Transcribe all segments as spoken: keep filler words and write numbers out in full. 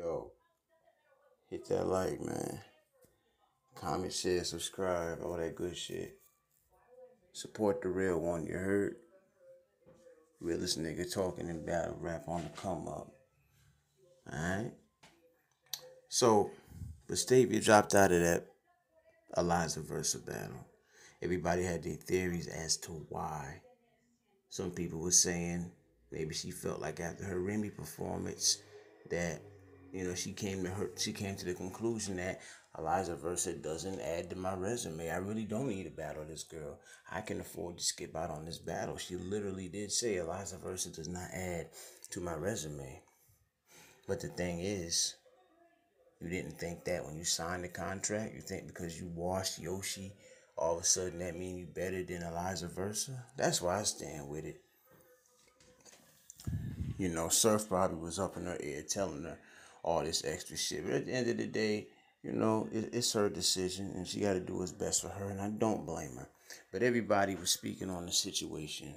Yo, hit that like, man. Comment, share, subscribe, all that good shit. Support the real one, you heard? Realest nigga talking and battle rap on the come up. Alright? So, Vestavia dropped out of that Alliance Verse battle. Everybody had their theories as to why. Some people were saying maybe she felt like after her Remy performance that, you know, she came to her she came to the conclusion that Eliza Versa doesn't add to my resume. I really don't need to battle this girl. I can afford to skip out on this battle. She literally did say Eliza Versa does not add to my resume. But the thing is, you didn't think that when you signed the contract. You think because you washed Yoshi, all of a sudden that mean you better than Eliza Versa? That's why I stand with it. You know, Surf Bobby was up in her ear telling her all this extra shit. But at the end of the day, you know, it, it's her decision, and she got to do what's best for her, and I don't blame her. But everybody was speaking on the situation.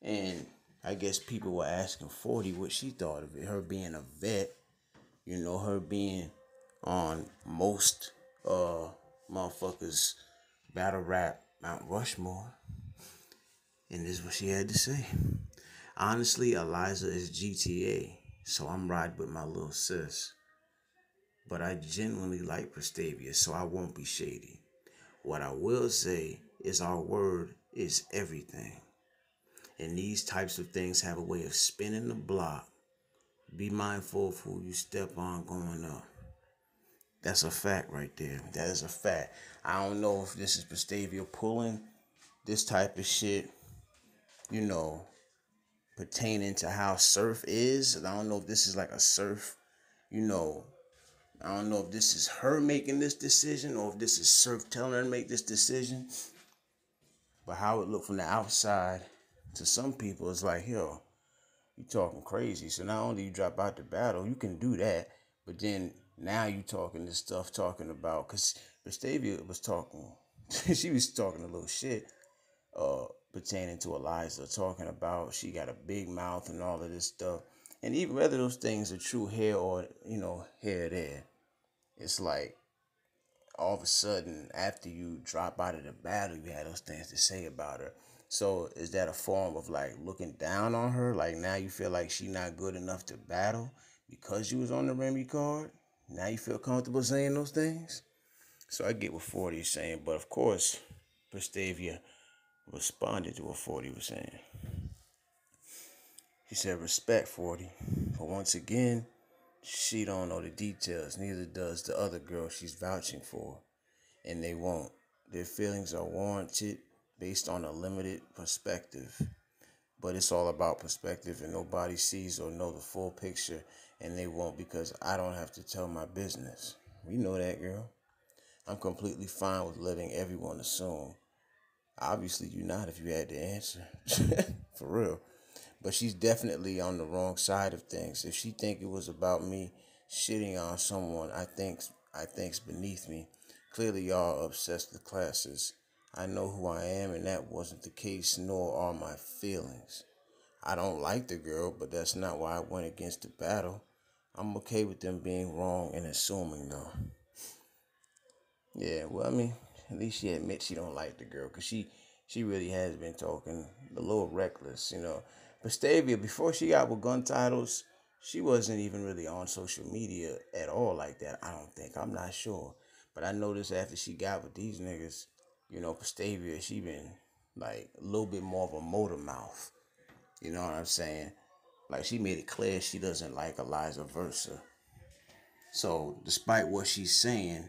And I guess people were asking forty what she thought of it. Her being a vet, you know, her being on most uh, motherfuckers' battle rap Mount Rushmore. And this is what she had to say. Honestly, Eliza is G T A, so I'm riding with my little sis. But I genuinely like Vestavia, so I won't be shady. What I will say is our word is everything. And these types of things have a way of spinning the block. Be mindful of who you step on going up. That's a fact right there. That is a fact. I don't know if this is Vestavia pulling this type of shit, you know, pertaining to how Surf is. And I don't know if this is like a Surf, you know, I don't know if this is her making this decision or if this is Surf telling her to make this decision. But how it looked from the outside to some people is like, yo, you talking crazy. So not only you drop out the battle, you can do that, but then now you talking this stuff, talking about, because Vestavia was talking, she was talking a little shit uh, pertaining to Eliza, talking about she got a big mouth and all of this stuff. And even whether those things are true here or, you know, here or there, it's like all of a sudden after you drop out of the battle, you had those things to say about her. So is that a form of like looking down on her? Like now you feel like she's not good enough to battle because you was on the Remy card? Now you feel comfortable saying those things? So I get what forty is saying, but of course, Vestavia responded to what forty was saying. She said, respect, forty. But once again, she don't know the details. Neither does the other girl she's vouching for. And they won't. Their feelings are warranted based on a limited perspective. But it's all about perspective, and nobody sees or know the full picture. And they won't, because I don't have to tell my business. We know that, girl. I'm completely fine with letting everyone assume. Obviously, you're not if you had the answer. For real. But she's definitely on the wrong side of things. If she think it was about me shitting on someone, I think I think's beneath me. Clearly, y'all obsessed with classes. I know who I am, and that wasn't the case, nor are my feelings. I don't like the girl, but that's not why I went against the battle. I'm okay with them being wrong and assuming, though. Yeah, well, I mean, at least she admits she don't like the girl, because she, she really has been talking a little reckless, you know. Vestavia, before she got with gun titles, she wasn't even really on social media at all like that, I don't think. I'm not sure. But I noticed after she got with these niggas, you know, Vestavia, she been, like, a little bit more of a motor mouth. You know what I'm saying? Like, she made it clear she doesn't like Eliza Versa. So, despite what she's saying,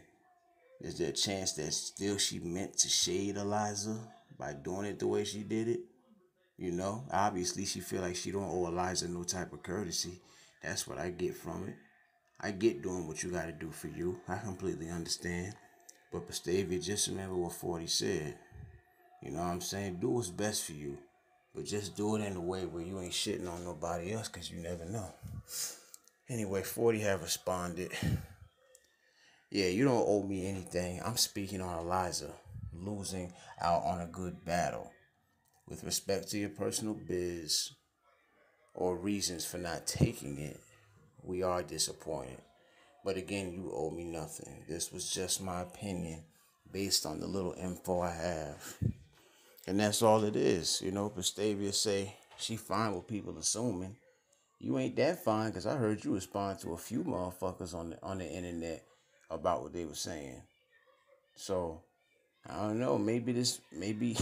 is there a chance that still she meant to shade Eliza by doing it the way she did it? You know, obviously she feel like she don't owe Eliza no type of courtesy. That's what I get from it. I get doing what you got to do for you. I completely understand. But Vestavia, just remember what forty said. You know what I'm saying? Do what's best for you. But just do it in a way where you ain't shitting on nobody else, because you never know. Anyway, forty have responded. Yeah, you don't owe me anything. I'm speaking on Eliza losing out on a good battle. With respect to your personal biz or reasons for not taking it, we are disappointed. But again, you owe me nothing. This was just my opinion based on the little info I have. And that's all it is. You know, Vestavia say she fine with people assuming. You ain't that fine, because I heard you respond to a few motherfuckers on the, on the internet about what they were saying. So, I don't know. Maybe this, maybe,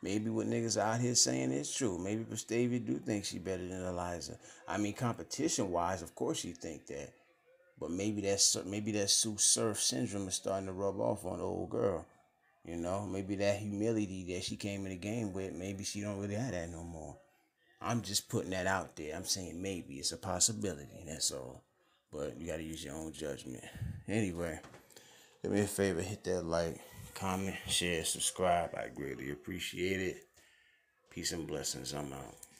maybe what niggas out here saying is true. Maybe Vestavia do think she better than Eliza. I mean, competition-wise, of course she think that. But maybe that's, maybe that Sue Surf syndrome is starting to rub off on the old girl. You know, maybe that humility that she came in the game with, maybe she don't really have that no more. I'm just putting that out there. I'm saying maybe. It's a possibility, that's all. But you got to use your own judgment. Anyway, do me a favor. Hit that like, comment, share, subscribe. I greatly appreciate it. Peace and blessings. I'm out.